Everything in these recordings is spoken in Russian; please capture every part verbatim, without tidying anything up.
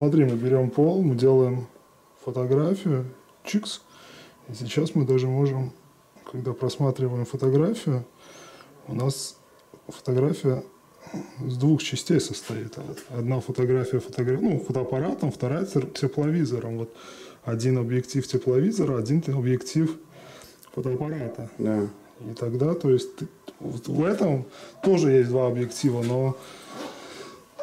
Смотри, мы берем пол, мы делаем фотографию, чикс, и сейчас мы даже можем, когда просматриваем фотографию, у нас фотография с двух частей состоит. Одна фотография фотограф... ну, фотоаппаратом, вторая тепловизором. Вот один объектив тепловизора, один объектив фотоаппарата. Да. И тогда, то есть, в этом тоже есть два объектива, но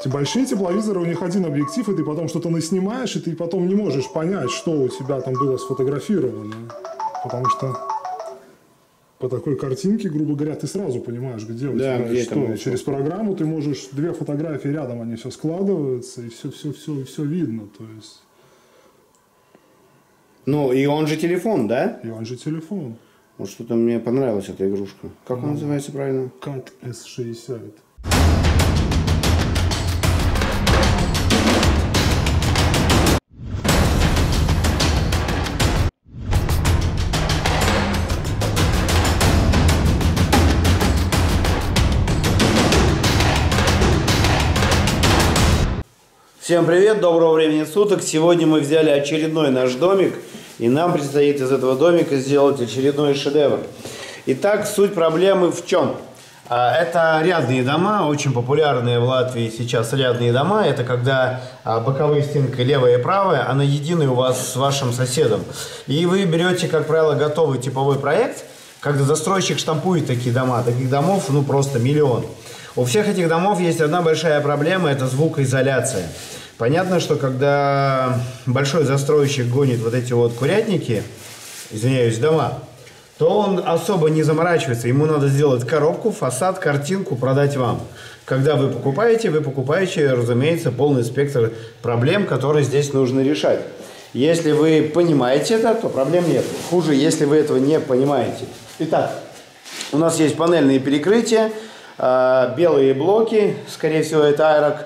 большие тепловизоры, у них один объектив, и ты потом что-то наснимаешь, и ты потом не можешь понять, что у тебя там было сфотографировано. Потому что по такой картинке, грубо говоря, ты сразу понимаешь, где у да, тебя где что. Там, через программу ты можешь две фотографии рядом, они все складываются, и все, все, все, все видно. То есть... Ну, и он же телефон, да? И он же телефон. Вот что-то мне понравилась эта игрушка. Как ну, она называется правильно? Cat эс шестьдесят. Всем привет, доброго времени суток. Сегодня мы взяли очередной наш домик, и нам предстоит из этого домика сделать очередной шедевр. Итак, суть проблемы в чем? Это рядные дома, очень популярные в Латвии сейчас рядные дома. Это когда боковые стенки левая и правая, она единая у вас с вашим соседом. И вы берете, как правило, готовый типовой проект, когда застройщик штампует такие дома. Таких домов, ну, просто миллион. У всех этих домов есть одна большая проблема – это звукоизоляция. Понятно, что когда большой застройщик гонит вот эти вот курятники, извиняюсь, дома, то он особо не заморачивается. Ему надо сделать коробку, фасад, картинку, продать вам. Когда вы покупаете, вы покупаете, разумеется, полный спектр проблем, которые здесь нужно решать. Если вы понимаете это, то проблем нет. Хуже, если вы этого не понимаете. Итак, у нас есть панельные перекрытия. Белые блоки, скорее всего, это айрок,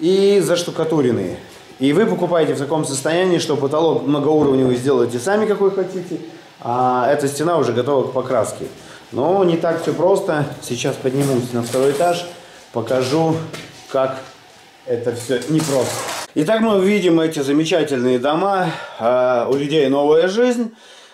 и заштукатуренные. И вы покупаете в таком состоянии, что потолок многоуровневый сделаете сами, какой хотите, а эта стена уже готова к покраске. Но не так все просто. Сейчас поднимемся на второй этаж, покажу, как это все непросто. Итак, мы видим эти замечательные дома. У людей новая жизнь,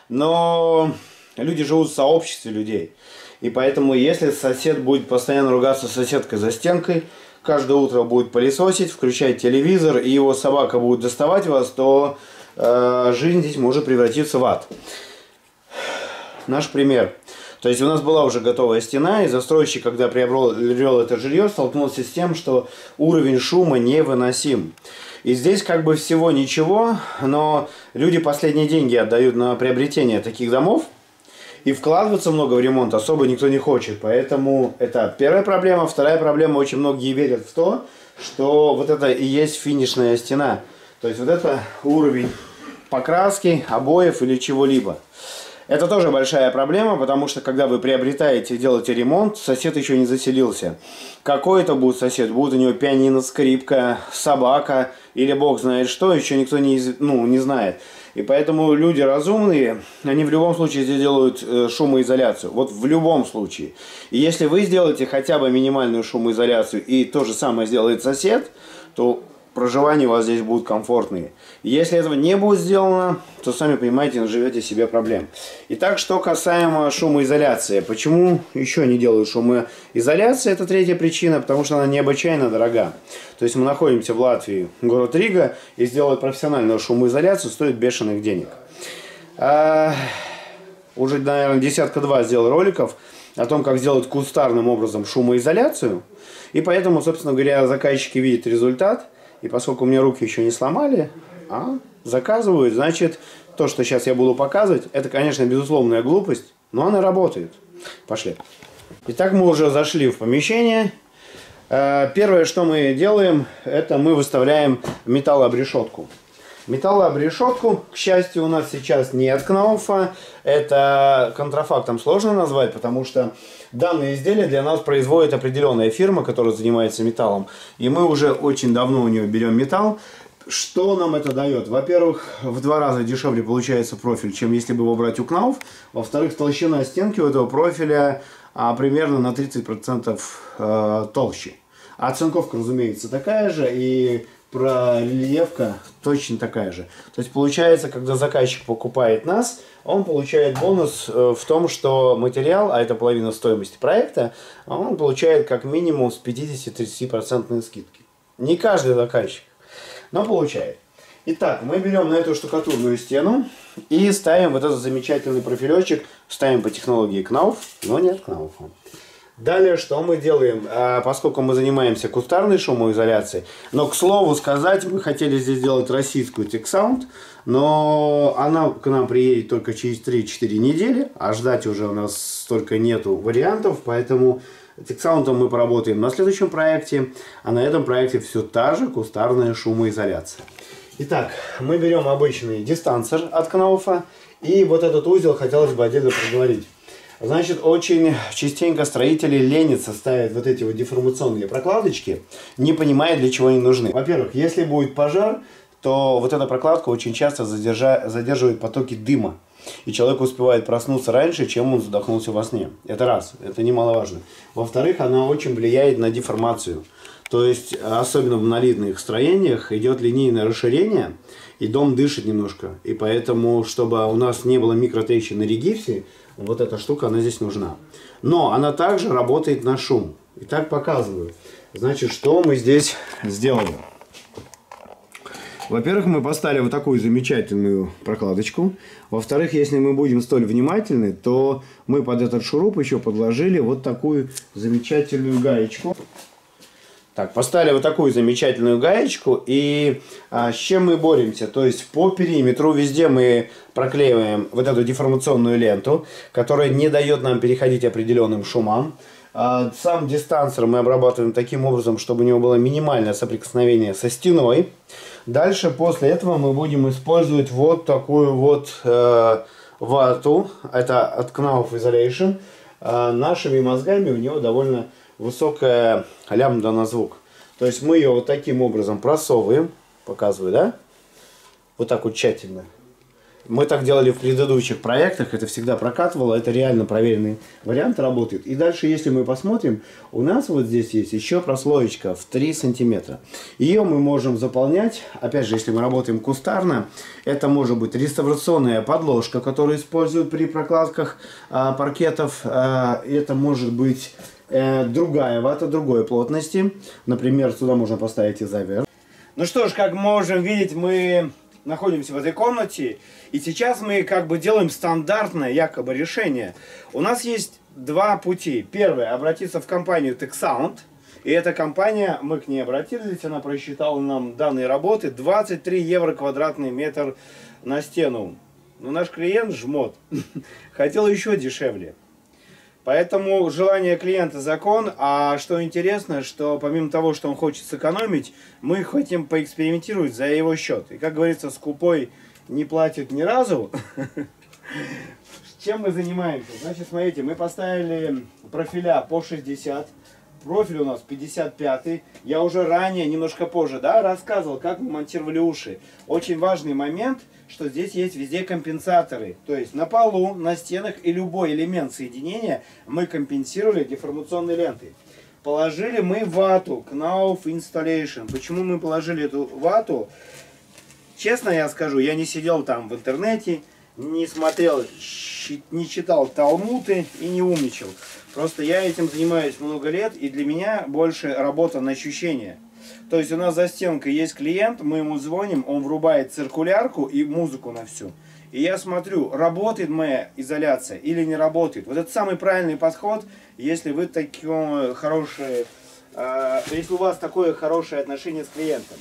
но люди живут в сообществе людей. И поэтому, если сосед будет постоянно ругаться с соседкой за стенкой, каждое утро будет пылесосить, включать телевизор, и его собака будет доставать вас, то э, жизнь здесь может превратиться в ад. Наш пример. То есть у нас была уже готовая стена, и застройщик, когда приобрел это жилье, столкнулся с тем, что уровень шума невыносим. И здесь как бы всего ничего, но люди последние деньги отдают на приобретение таких домов. И вкладываться много в ремонт особо никто не хочет. Поэтому это первая проблема. Вторая проблема. Очень многие верят в то, что вот это и есть финишная стена. То есть вот это уровень покраски, обоев или чего-либо. Это тоже большая проблема, потому что когда вы приобретаете, делаете ремонт, сосед еще не заселился. Какой это будет сосед? Будет у него пианино, скрипка, собака или бог знает что, еще никто не, ну, не знает. И поэтому люди разумные, они в любом случае здесь делают шумоизоляцию. Вот в любом случае. И если вы сделаете хотя бы минимальную шумоизоляцию и то же самое сделает сосед, то проживание у вас здесь будут комфортные. И если этого не будет сделано, то, сами понимаете, наживете себе проблем. Итак, что касаемо шумоизоляции. Почему еще не делают шумоизоляции? Это третья причина, потому что она необычайно дорога. То есть мы находимся в Латвии, город Рига, и сделать профессиональную шумоизоляцию стоит бешеных денег. А, уже, наверное, десятка-два сделал роликов о том, как сделать кустарным образом шумоизоляцию. И поэтому, собственно говоря, заказчики видят результат. И поскольку у меня руки еще не сломали, а заказывают, значит, то, что сейчас я буду показывать, это, конечно, безусловная глупость, но она работает. Пошли. Итак, мы уже зашли в помещение. Первое, что мы делаем, это мы выставляем металлообрешетку. Металлообрешетку, к счастью, у нас сейчас нет Кнауфа. Это контрафактом сложно назвать, потому что данные изделия для нас производит определенная фирма, которая занимается металлом. И мы уже очень давно у нее берем металл. Что нам это дает? Во-первых, в два раза дешевле получается профиль, чем если бы его брать у Knauf. Во-вторых, толщина стенки у этого профиля а, примерно на тридцать процентов э, толще. А оцинковка, разумеется, такая же. И пролевка точно такая же. То есть получается, когда заказчик покупает нас, он получает бонус в том, что материал, а это половина стоимости проекта, он получает как минимум с пятидесяти до тридцати процентов скидки. Не каждый заказчик, но получает. Итак, мы берем на эту штукатурную стену и ставим вот этот замечательный профилечек. Ставим по технологии Knauf, но не от Knauf. Далее, что мы делаем? Поскольку мы занимаемся кустарной шумоизоляцией, но, к слову сказать, мы хотели здесь сделать российскую TechSound, но она к нам приедет только через три-четыре недели, а ждать уже у нас столько нету вариантов, поэтому... TechSound мы поработаем на следующем проекте, а на этом проекте все та же кустарная шумоизоляция. Итак, мы берем обычный дистансер от Knauфа, и вот этот узел хотелось бы отдельно проговорить. Значит, очень частенько строители ленятся, ставят вот эти вот деформационные прокладочки, не понимая, для чего они нужны. Во-первых, если будет пожар, то вот эта прокладка очень часто задержа... задерживает потоки дыма. И человек успевает проснуться раньше, чем он задохнулся во сне. Это раз, это немаловажно. Во-вторых, она очень влияет на деформацию. То есть, особенно в монолитных строениях, идет линейное расширение, и дом дышит немножко. И поэтому, чтобы у нас не было микротрещин на регифсе, вот эта штука, она здесь нужна. Но она также работает на шум. И так показываю. Значит, что мы здесь сделали? Во-первых, мы поставили вот такую замечательную прокладочку. Во-вторых, если мы будем столь внимательны, то мы под этот шуруп еще подложили вот такую замечательную гаечку. Так, поставили вот такую замечательную гаечку. И а, с чем мы боремся? То есть по периметру везде мы проклеиваем вот эту деформационную ленту, которая не дает нам переходить определенным шумам. Сам дистансер мы обрабатываем таким образом, чтобы у него было минимальное соприкосновение со стеной. Дальше после этого мы будем использовать вот такую вот э, вату. Это от Knauf Isolation. Э, нашими мозгами у него довольно высокая лямбда на звук. То есть мы ее вот таким образом просовываем. Показываю, да? Вот так вот тщательно. Мы так делали в предыдущих проектах, это всегда прокатывало, это реально проверенный вариант, работает. И дальше, если мы посмотрим, у нас вот здесь есть еще прослоечка в три сантиметра. Ее мы можем заполнять, опять же, если мы работаем кустарно, это может быть реставрационная подложка, которую используют при прокладках а, паркетов, а, это может быть э, другая вата, другой плотности. Например, сюда можно поставить изовер. Ну что ж, как мы можем видеть, мы... находимся в этой комнате, и сейчас мы как бы делаем стандартное якобы решение. У нас есть два пути. Первый — обратиться в компанию TechSound, и эта компания, мы к ней обратились, она просчитала нам данные работы, двадцать три евро квадратный метр на стену. Но наш клиент жмот, хотел еще дешевле. Поэтому желание клиента закон, а что интересно, что помимо того, что он хочет сэкономить, мы хотим поэкспериментировать за его счет. И как говорится, скупой не платит ни разу. Чем мы занимаемся? Значит, смотрите, мы поставили профиля по шестьдесят, профиль у нас пятьдесят пятый. Я уже ранее, немножко позже, да, рассказывал, как мы монтировали уши. Очень важный момент, что здесь есть везде компенсаторы. То есть на полу, на стенах и любой элемент соединения мы компенсировали деформационной лентой. Положили мы вату Knauf Isolation. Почему мы положили эту вату? Честно я скажу, я не сидел там в интернете, не смотрел, не читал талмуды и не умничал. Просто я этим занимаюсь много лет, и для меня больше работа на ощущения. То есть у нас за стенкой есть клиент, мы ему звоним, он врубает циркулярку и музыку на всю. И я смотрю, работает моя изоляция или не работает. Вот это самый правильный подход, если вы такие хорошие, э, если у вас такое хорошее отношение с клиентом.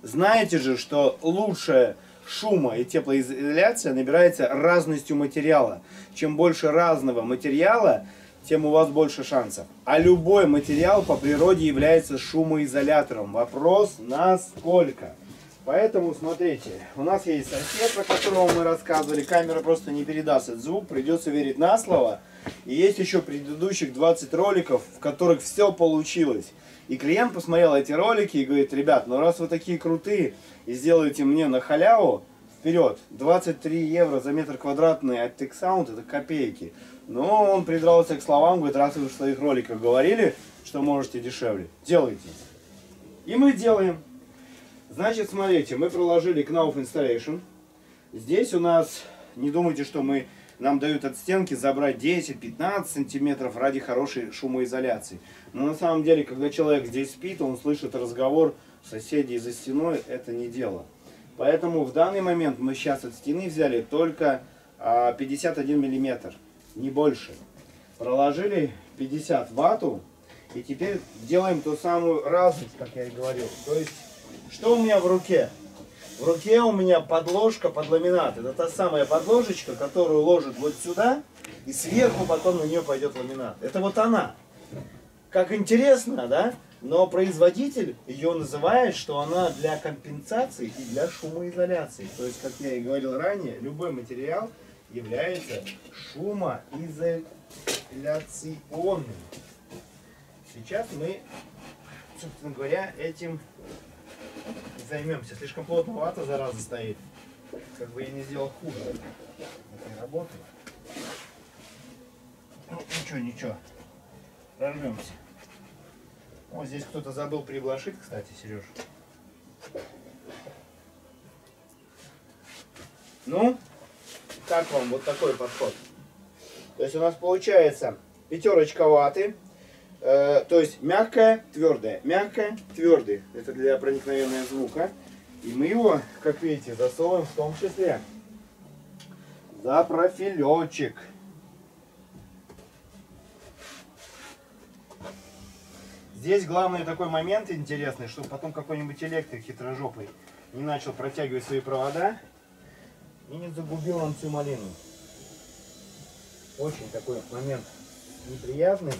Знаете же, что лучше шума и теплоизоляция набирается разностью материала. Чем больше разного материала, тем у вас больше шансов. А любой материал по природе является шумоизолятором. Вопрос, насколько. Поэтому, смотрите, у нас есть сосед, про которого мы рассказывали. Камера просто не передаст этот звук, придется верить на слово. И есть еще предыдущих двадцать роликов, в которых все получилось. И клиент посмотрел эти ролики и говорит: ребят, ну раз вы такие крутые и сделаете мне на халяву, вперед, двадцать три евро за метр квадратный от TechSound, это копейки. Но он придрался к словам, говорит: раз вы в своих роликах говорили, что можете дешевле, делайте. И мы делаем. Значит, смотрите, мы проложили Knauf Isolation. Здесь у нас, не думайте, что мы, нам дают от стенки забрать десять-пятнадцать сантиметров ради хорошей шумоизоляции. Но на самом деле, когда человек здесь спит, он слышит разговор соседей за стеной, это не дело. Поэтому в данный момент мы сейчас от стены взяли только пятьдесят один миллиметр, не больше. Проложили пятьдесят ватту и теперь делаем ту самую разность, как я и говорил. То есть, что у меня в руке? В руке у меня подложка под ламинат. Это та самая подложечка, которую ложат вот сюда, и сверху потом на нее пойдет ламинат. Это вот она. Как интересно, да? Но производитель ее называет, что она для компенсации и для шумоизоляции. То есть, как я и говорил ранее, любой материал является шумоизоляционным. Сейчас мы, собственно говоря, этим займемся. Слишком плотно вата, зараза, стоит. Как бы я не сделал хуже. Это работает. Ну, ничего, ничего. Прорвемся. О, здесь кто-то забыл приглашить, кстати, Сереж. Ну, как вам вот такой подход? То есть у нас получается пятерочка ваты. Э, то есть мягкая, твердая. Мягкая, твердая. Это для проникновения звука. И мы его, как видите, засовываем в том числе за профилечек. Здесь главный такой момент интересный, чтобы потом какой-нибудь электрик хитрожопый не начал протягивать свои провода и не загубил он всю малину. Очень такой момент неприятный.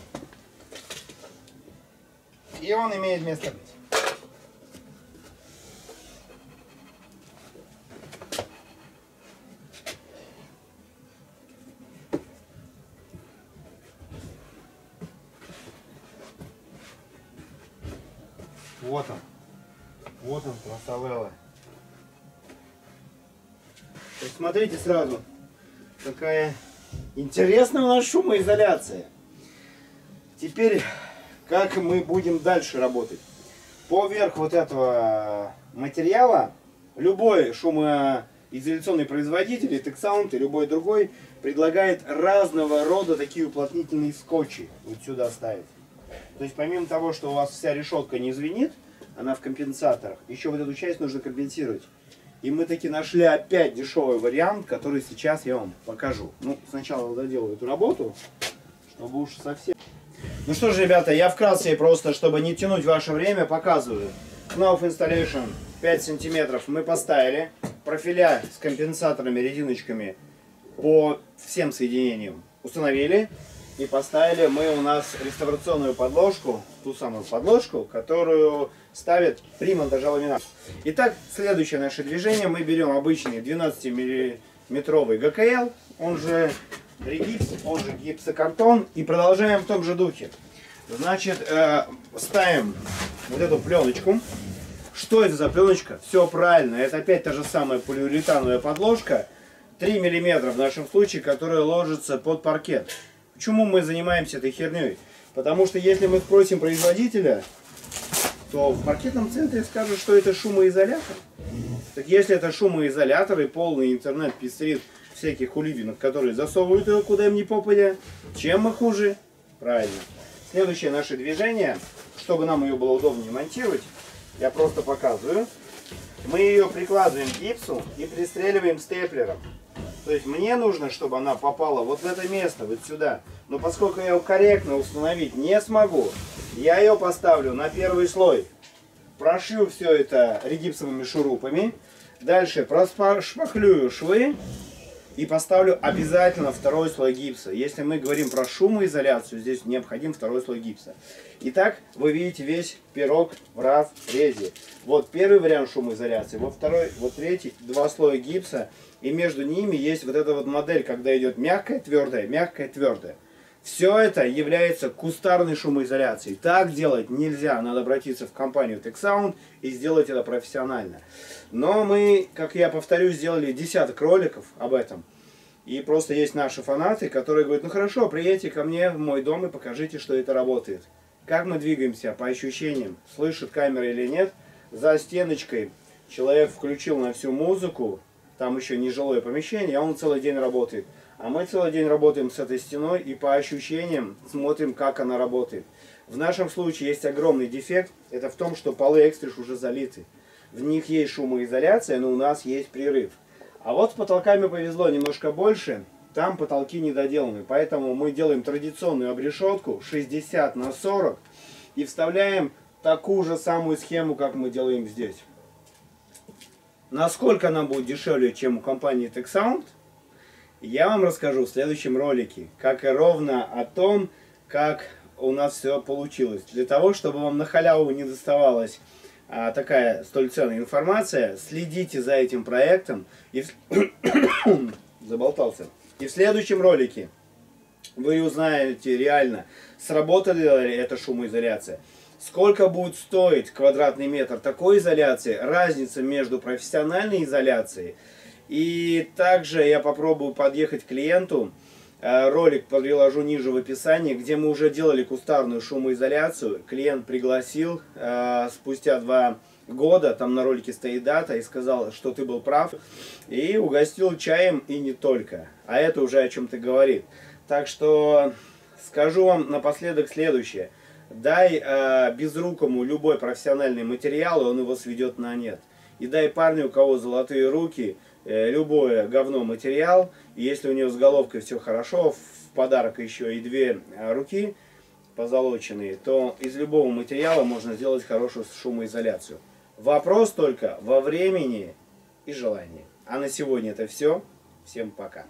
И он имеет место быть. Вот он. Вот он, красавелла. Смотрите сразу, какая интересная у нас шумоизоляция. Теперь, как мы будем дальше работать? Поверх вот этого материала любой шумоизоляционный производитель, и TechSound, и любой другой, предлагает разного рода такие уплотнительные скотчи. Вот сюда ставить. То есть помимо того, что у вас вся решетка не звенит, она в компенсаторах, еще вот эту часть нужно компенсировать. И мы таки нашли опять дешевый вариант, который сейчас я вам покажу. Ну, сначала доделаю эту работу, чтобы уж совсем... Ну что же, ребята, я вкратце, просто чтобы не тянуть ваше время, показываю. Knauf Isolation пять сантиметров мы поставили. Профиля с компенсаторами, резиночками по всем соединениям установили. И поставили мы у нас реставрационную подложку, ту самую подложку, которую ставят при монтаже ламината. Итак, следующее наше движение. Мы берем обычный двенадцатимиллиметровый ГКЛ, он же... Регипс, он же гипсокартон, и продолжаем в том же духе. Значит, э, ставим вот эту пленочку. Что это за пленочка? Все правильно, это опять та же самая полиуретановая подложка, три миллиметра в нашем случае, которая ложится под паркет. Почему мы занимаемся этой херней? Потому что если мы спросим производителя, то в паркетном центре скажут, что это шумоизолятор. Так если это шумоизолятор и полный интернет пестрит всяких хулиганов, которые засовывают его куда им не попадя. Чем мы хуже? Правильно. Следующее наше движение, чтобы нам ее было удобнее монтировать, я просто показываю. Мы ее прикладываем к гипсу и пристреливаем степлером. То есть мне нужно, чтобы она попала вот в это место, вот сюда. Но поскольку я ее корректно установить не смогу, я ее поставлю на первый слой. Прошью все это регипсовыми шурупами. Дальше прошпаклюю швы. И поставлю обязательно второй слой гипса. Если мы говорим про шумоизоляцию, здесь необходим второй слой гипса. Итак, вы видите весь пирог в разрезе. Вот первый вариант шумоизоляции, вот второй, вот третий, два слоя гипса. И между ними есть вот эта вот модель, когда идет мягкая, твердая, мягкая, твердая. Все это является кустарной шумоизоляцией. Так делать нельзя. Надо обратиться в компанию TechSound и сделать это профессионально. Но мы, как я повторю, сделали десяток роликов об этом. И просто есть наши фанаты, которые говорят, ну хорошо, приедьте ко мне в мой дом и покажите, что это работает. как мы двигаемся по ощущениям, слышит камера или нет. За стеночкой человек включил на всю музыку, там еще нежилое помещение, а он целый день работает. А мы целый день работаем с этой стеной и по ощущениям смотрим, как она работает. В нашем случае есть огромный дефект. Это в том, что полы экстриш уже залиты. В них есть шумоизоляция, но у нас есть прерыв. А вот с потолками повезло немножко больше. Там потолки недоделаны. Поэтому мы делаем традиционную обрешетку шестьдесят на сорок и вставляем такую же самую схему, как мы делаем здесь. Насколько она будет дешевле, чем у компании TechSound, я вам расскажу в следующем ролике, как и ровно о том, как у нас все получилось. Для того, чтобы вам на халяву не доставалась а, такая столь ценная информация, следите за этим проектом. И в... Заболтался. И в следующем ролике вы узнаете реально, сработала ли эта шумоизоляция. Сколько будет стоить квадратный метр такой изоляции, разница между профессиональной изоляцией. И также я попробую подъехать к клиенту, ролик приложу ниже в описании, где мы уже делали кустарную шумоизоляцию. Клиент пригласил спустя два года, там на ролике стоит дата, и сказал, что ты был прав, и угостил чаем и не только. А это уже о чем-то говорит. Так что скажу вам напоследок следующее. Дай безрукому любой профессиональный материал, и он его сведет на нет. И дай парню, у кого золотые руки, любое говно материал, и если у него с головкой все хорошо, в подарок еще и две руки позолоченные, то из любого материала можно сделать хорошую шумоизоляцию. Вопрос только во времени и желании. А на сегодня это все. Всем пока.